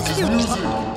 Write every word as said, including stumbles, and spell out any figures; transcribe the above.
Because it's music.